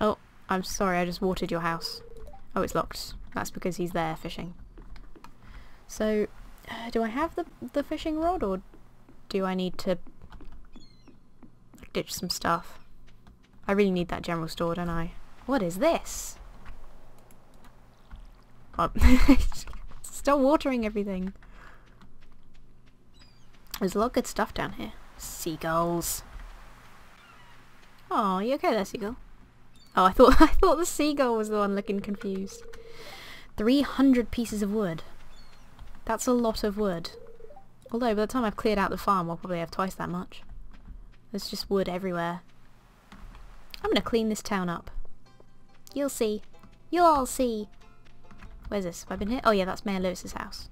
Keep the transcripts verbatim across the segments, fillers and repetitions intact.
Oh, I'm sorry, I just watered your house. Oh, it's locked. That's because he's there fishing. So, uh, do I have the, the fishing rod, or do I need to ditch some stuff? I really need that general store, don't I? What is this? Oh, still watering everything. There's a lot of good stuff down here. Seagulls. Oh, you okay there, seagull? Oh, I thought I thought the seagull was the one looking confused. Three hundred pieces of wood. That's a lot of wood. Although by the time I've cleared out the farm, I'll probably have twice that much. There's just wood everywhere. I'm gonna clean this town up. You'll see. You'll all see. Where's this? Have I been here? Oh yeah, that's Mayor Lewis's house.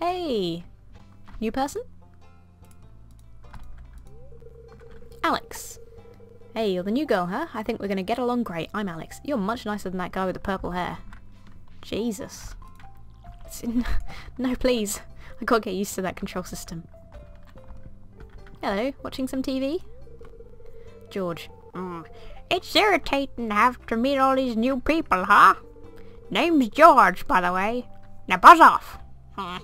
Hey! New person? Alex! Hey, you're the new girl, huh? I think we're gonna get along great. I'm Alex. You're much nicer than that guy with the purple hair. Jesus. It's in... No, please. I can't get used to that control system. Hello, watching some T V? George. Mm. It's irritating to have to meet all these new people, huh? Name's George, by the way. Now buzz off! Huh.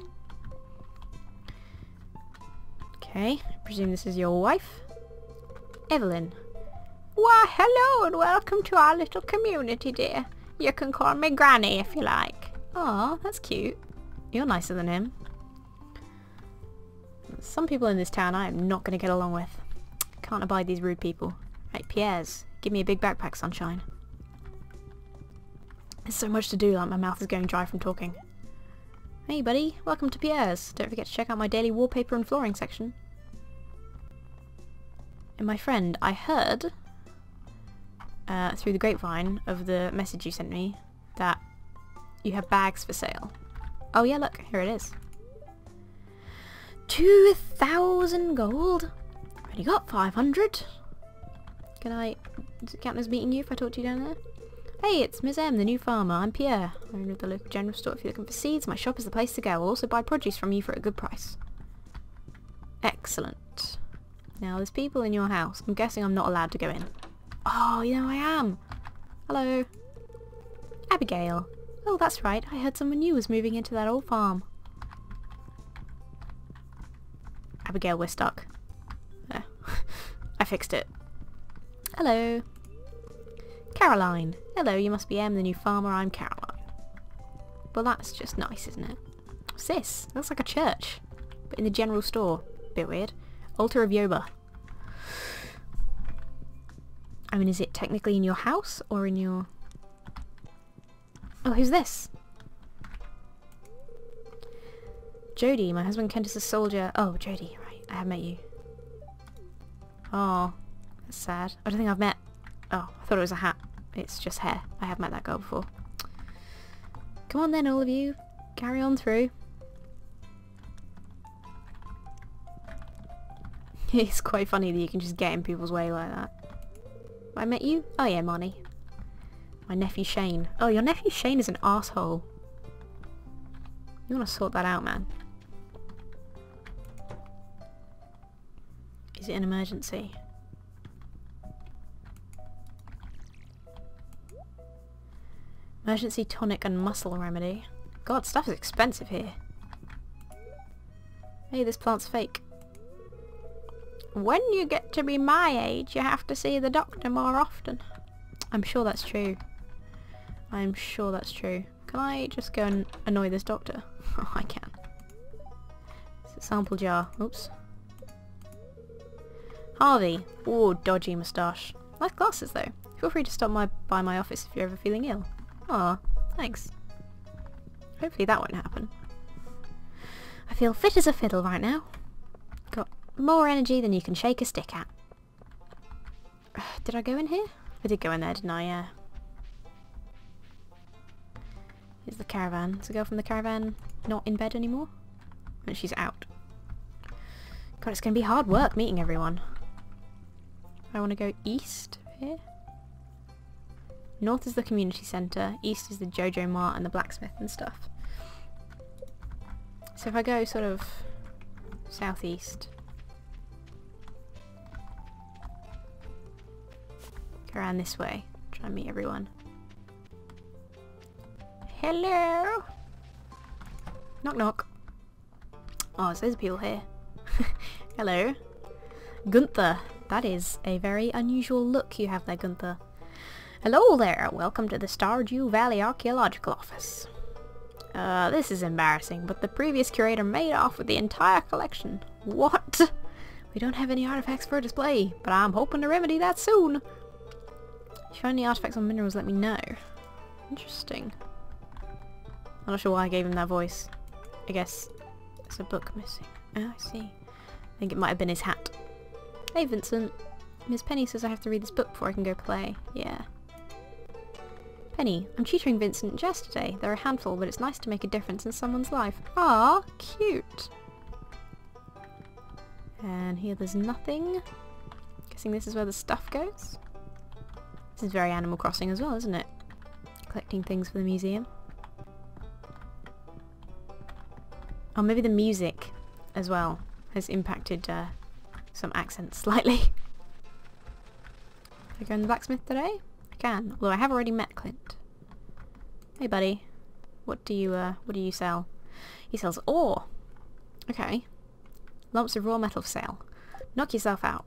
Okay, I presume this is your wife. Evelyn. Why, hello and welcome to our little community, dear. You can call me Granny if you like. Aw, that's cute. You're nicer than him. Some people in this town I am not going to get along with. Can't abide these rude people. Right, Pierre's. Give me a big backpack, sunshine. There's so much to do, like my mouth is going dry from talking. Hey buddy, welcome to Pierre's. Don't forget to check out my daily wallpaper and flooring section. And my friend, I heard uh, through the grapevine of the message you sent me that you have bags for sale. Oh yeah, look, here it is. Two thousand gold? I've already got five hundred. Can I... Does it count as meeting you if I talk to you down there? Hey, it's Miss M, the new farmer. I'm Pierre. I own the local general store. If you're looking for seeds, my shop is the place to go. I'll also buy produce from you for a good price. Excellent. Now, there's people in your house. I'm guessing I'm not allowed to go in. Oh, you know I am. Hello. Abigail. Oh, that's right. I heard someone new was moving into that old farm. Abigail, we're stuck. There. I fixed it. Hello. Caroline. Hello, you must be Em, the new farmer. I'm Caroline. Well, that's just nice, isn't it? What's this? That's like a church. But in the general store. Bit weird. Altar of Yoba. I mean, is it technically in your house or in your... Oh, who's this? Jody. My husband Kent is a soldier. Oh, Jody. Right. I have met you. Oh. That's sad. I don't think I've met... Oh, I thought it was a hat. It's just hair. I have met that girl before. Come on then, all of you. Carry on through. It's quite funny that you can just get in people's way like that. I met you? Oh yeah, Marnie. My nephew Shane. Oh, your nephew Shane is an asshole. You want to sort that out, man. Is it an emergency? Emergency tonic and muscle remedy. God, stuff is expensive here. Hey, this plant's fake. When you get to be my age, you have to see the doctor more often. I'm sure that's true. I'm sure that's true. Can I just go and annoy this doctor? Oh, I can. It's a sample jar. Oops. Harvey. Ooh, dodgy moustache. Nice glasses, though. Feel free to stop my, by my office if you're ever feeling ill. Aw, thanks. Hopefully that won't happen. I feel fit as a fiddle right now. Got more energy than you can shake a stick at. Did I go in here? I did go in there, didn't I? Yeah. Here's the caravan. Is the girl from the caravan not in bed anymore? And she's out. God, it's going to be hard work meeting everyone. I want to go east here. North is the community centre, east is the Joja Mart and the blacksmith and stuff. So if I go sort of southeast, Go around this way. Try and meet everyone. Hello! Knock knock. Oh, so there's people here. Hello. Gunther. That is a very unusual look you have there, Gunther. Hello there! Welcome to the Stardew Valley Archaeological Office. Uh, this is embarrassing, but the previous curator made off with the entire collection. What? We don't have any artifacts for display, but I'm hoping to remedy that soon. If you find any artifacts or minerals, let me know. Interesting. I'm not sure why I gave him that voice. I guess there's a book missing. Oh, I see. I think it might have been his hat. Hey, Vincent. Miss Penny says I have to read this book before I can go play. Yeah. Penny, I'm tutoring Vincent and Jess today. They're a handful, but it's nice to make a difference in someone's life. Ah, cute! And here there's nothing. Guessing this is where the stuff goes. This is very Animal Crossing as well, isn't it? Collecting things for the museum. Oh, maybe the music as well has impacted uh, some accents slightly. Can I go in the blacksmith today? I can, although I have already met Clint. Hey, buddy. What do you uh, what do you sell? He sells ore. Okay. Lumps of raw metal for sale. Knock yourself out.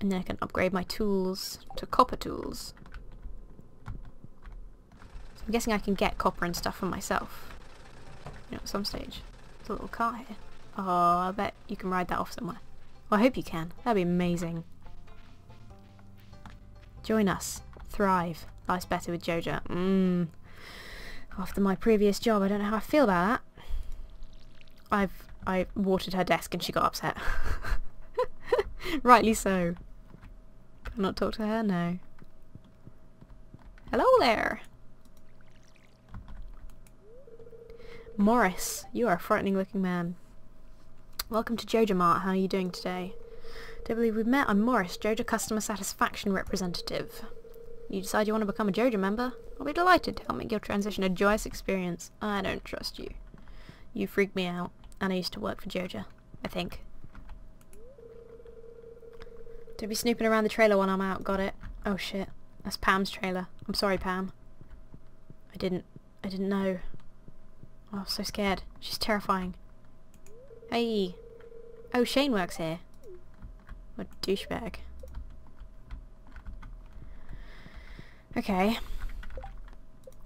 And then I can upgrade my tools to copper tools. So I'm guessing I can get copper and stuff for myself. You know, at some stage. There's a little car here. Oh, I bet you can ride that off somewhere. Well, I hope you can. That'd be amazing. Join us. Thrive. Life's better with Joja. Mmm. After my previous job, I don't know how I feel about that. I've... I watered her desk and she got upset. Rightly so. Can I not talk to her? No. Hello there! Morris, you are a frightening looking man. Welcome to Joja Mart, how are you doing today? Don't believe we've met, I'm Morris, Joja Customer Satisfaction Representative. You decide you want to become a Joja member? I'll be delighted to help make your transition a joyous experience. I don't trust you. You freak me out. And I used to work for Joja, I think. Don't be snooping around the trailer when I'm out, got it? Oh shit, that's Pam's trailer. I'm sorry, Pam. I didn't, I didn't know. Oh, I was so scared. She's terrifying. Hey! Oh, Shane works here. What a douchebag. Okay.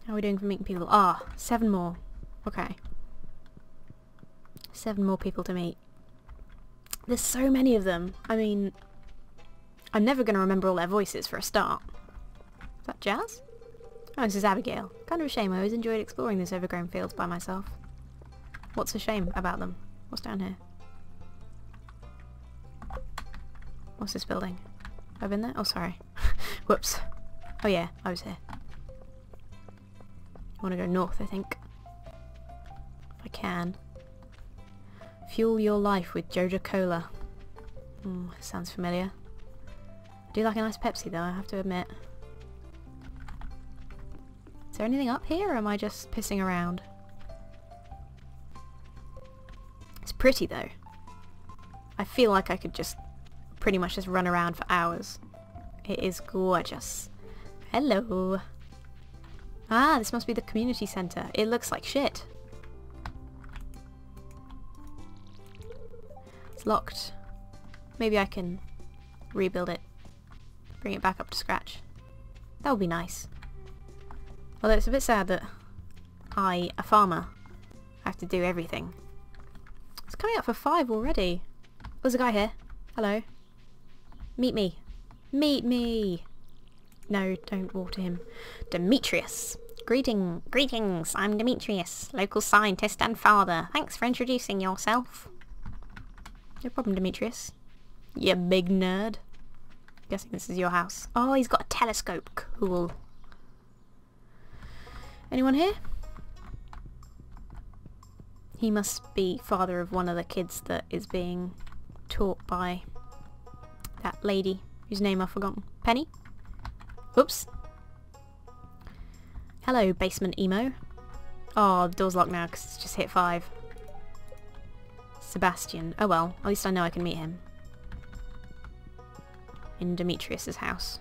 How are we doing for meeting people? Ah, seven more. Okay. Seven more people to meet. There's so many of them. I mean, I'm never going to remember all their voices for a start. Is that Jazz? Oh, this is Abigail. Kind of a shame. I always enjoyed exploring these overgrown fields by myself. What's a shame about them? What's down here? What's this building? Have I been there? Oh, sorry. Whoops. Oh yeah, I was here. I want to go north, I think. If I can. Fuel your life with Joja Cola. Mm, sounds familiar. I do like a nice Pepsi though, I have to admit. Is there anything up here or am I just pissing around? It's pretty though. I feel like I could just pretty much just run around for hours. It is gorgeous. Hello. Ah, this must be the community centre. It looks like shit. It's locked. Maybe I can rebuild it. Bring it back up to scratch. That would be nice. Although it's a bit sad that I, a farmer, have to do everything. It's coming up for five already. There's a guy here. Hello. Meet me. Meet me! No, don't water him. Demetrius! Greeting, greetings, I'm Demetrius, local scientist and father. Thanks for introducing yourself. No problem, Demetrius. You big nerd. Guessing this is your house. Oh, he's got a telescope. Cool. Anyone here? He must be father of one of the kids that is being taught by that lady whose name I've forgotten. Penny? Oops. Hello, basement emo. Oh, the door's locked now because it's just hit five. Sebastian. Oh well, at least I know I can meet him. In Demetrius's house.